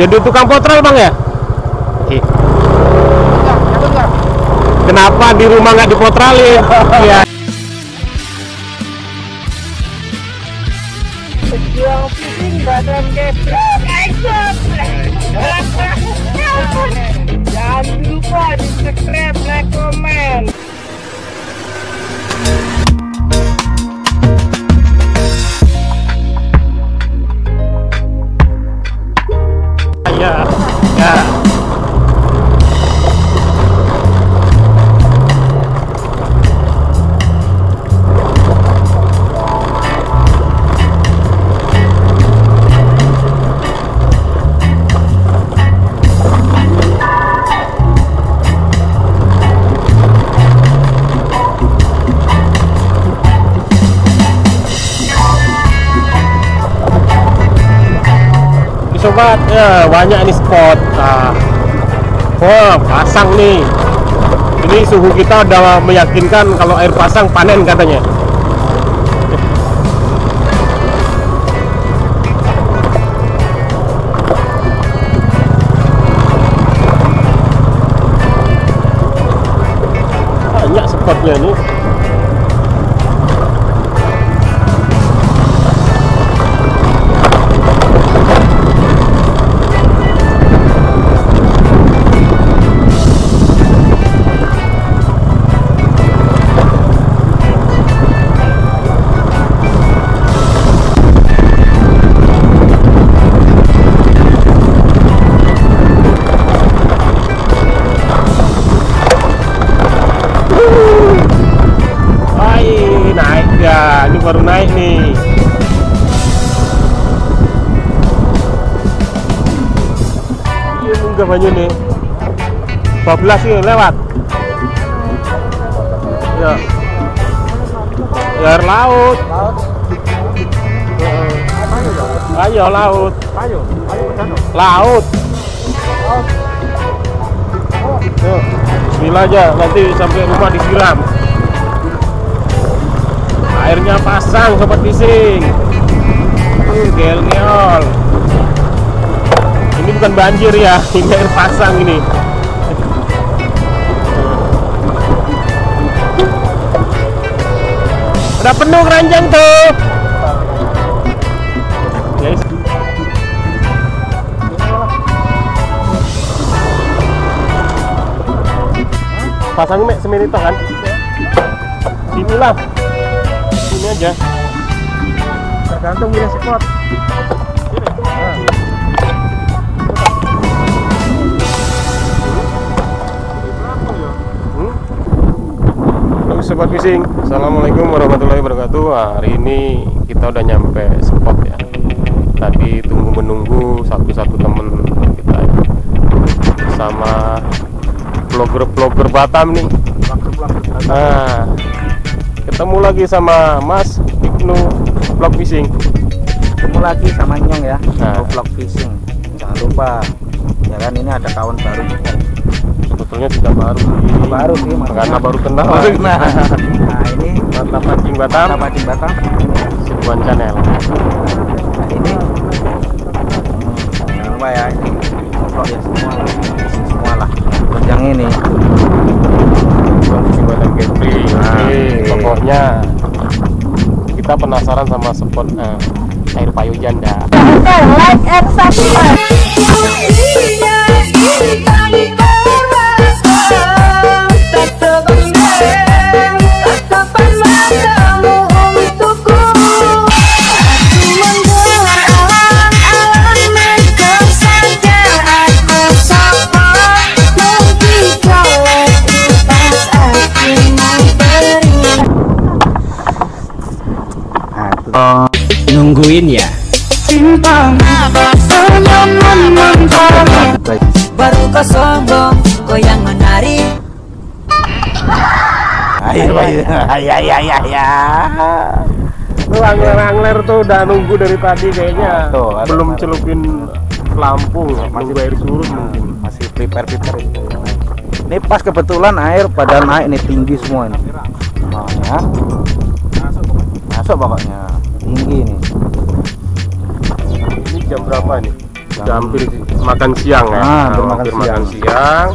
Jadi tukang potral bang ya? Iya. Kenapa di rumah nggak dipotralin? Iya. Pejuang Fishing Batam Kepri. Jangan lupa di subscribe, like, komen. Sobat, ya, banyak nih spot. Wah, pasang nih. Ini suhu kita udah meyakinkan kalau air pasang panen katanya. Banyak spotnya nih. Baru naik nih. Iya, enggak banyak nih. 14 nih lewat. Ya. Air laut. Ayo laut. Laut. Tuh, bila aja nanti sampai rumah disiram. Airnya pasang sobat fishing. Gel neol. Ini bukan banjir ya, ini air pasang ini. Udah penuh keranjang tuh. Guys. Pasangnya semini toh kan? Dipilah. Ini aja tergantung wilayah spot. Halo sobat fishing, assalamualaikum warahmatullahi wabarakatuh. Hari ini kita udah nyampe spot ya. Tadi tunggu menunggu satu-satu temen kita ya. Sama vlogger Batam nih. Nah, ketemu lagi sama Mas Ibnu Vlog Fishing. Ketemu lagi sama Nyong ya, nah. Vlog Fishing. Jangan lupa, ya kan ini ada kawan baru juga. Sebetulnya tidak baru sih. Baru sih, karena baru kenal. Nah, ini Batam Fishing Batam. Si Duan channel. Nah, ini jangan lupa ya, ini vlog ya semua lah. Yang ini. Batam Kepri. Pokoknya kita penasaran sama spot air payung janda. Like and subscribe. Nungguin ya. Cinta senyum menentang. Baru kau sombong, kau yang menari. Ayo. Tuh angler-angler tuh udah nunggu dari tadi kayaknya. Tuh, belum celupin lampu, masih air surut mungkin. Masih prepare. Ini pas kebetulan air pada naik nih, tinggi semua ini. Nah, ya. Masuk pokoknya tinggi nih. Ini jam berapa nih? Sudah hampir makan siang ya. Hampir makan siang.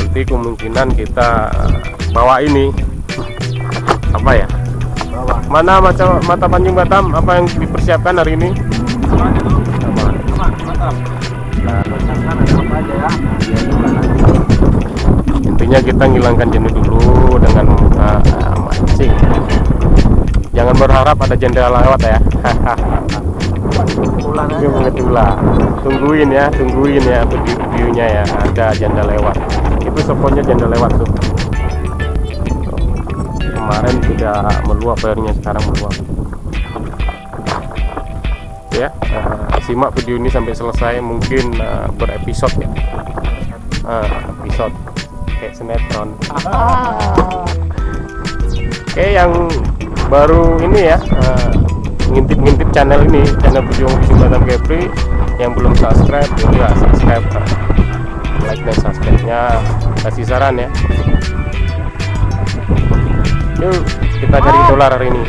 Nanti kemungkinan kita bawa ini apa ya? Bawa. Mana mata pancing Batam? Apa yang dipersiapkan hari ini? Intinya kita ngilangkan jenuh dulu dengan membuka mancing. Jangan berharap ada jendela lewat ya. Tungguin ya videonya ya, ada janda lewat. Itu spotnya janda lewat tuh. Kemarin sudah meluap airnya, sekarang meluap. Ya, simak video ini sampai selesai, mungkin berepisode ya. Episode kayak sinetron. Oke, yang baru ini ya, ngintip-ngintip channel ini, channel Pejuang Fishing Batam Kepri, yang belum subscribe, ya subscribe, like dan subscribe-nya, kasih saran ya. Yuk kita cari dolar hari ini.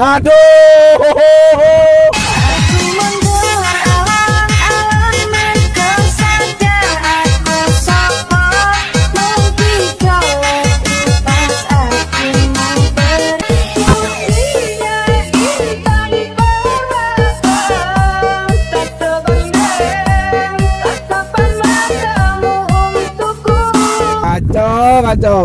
Aduh, aku mendengar alam-alam mereka sadar aku sama mungkin kalau pas aku mau pergi dia cinta di malam tak terbayang tatapan matamu untukku. Kacau.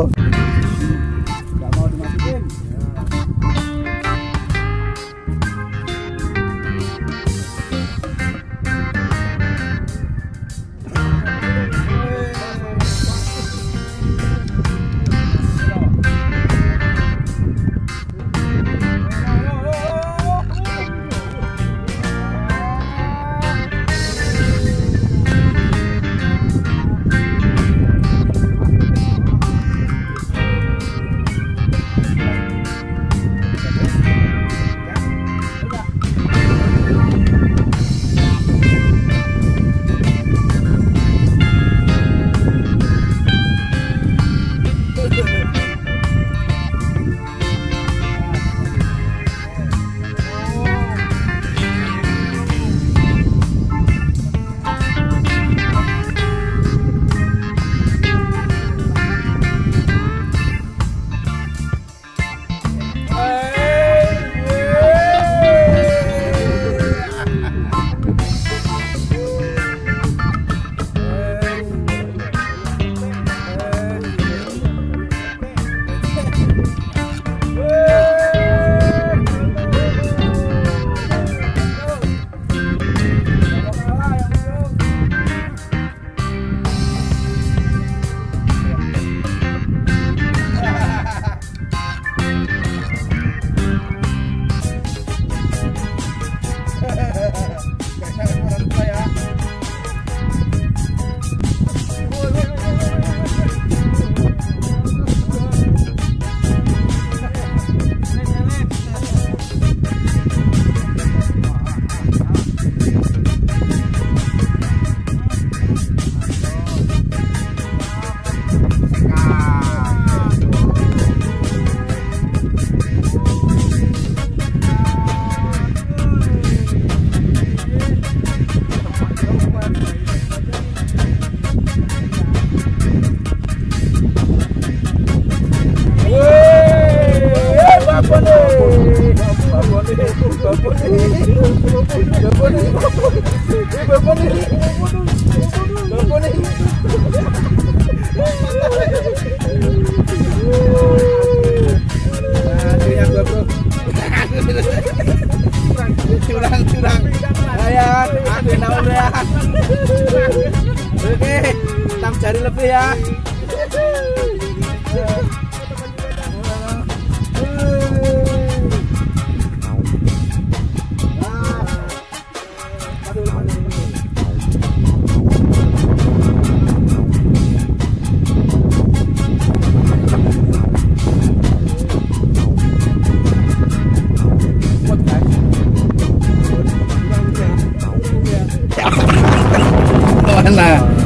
Oke, 6 jari lebih ya.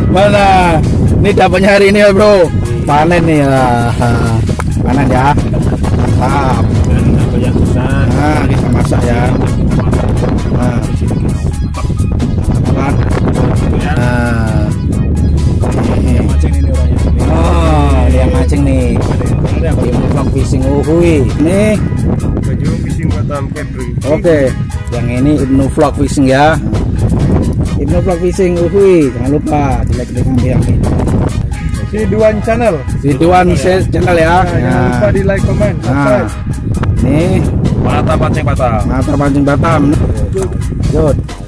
Mana? Ini dapatnya hari ini ya bro. Panen nih lah. Panen ya. Mantap. Nah, kita masak ya. Nah. Nah. Oh, dia mancing nih. Ibnu Vlog Fishing uhui. Ini Pejuang Fishing Batam Kepri. Oke. Yang ini Ibnu Vlog Fishing ya. Ibnu Vlog Fishing, uhui, jangan lupa di like dan komen. Si Duan channel. Si Duan channel ya. Nah, jangan lupa di like, komen. Nah, ini mata pancing Batam. Mata pancing Batam. Jod.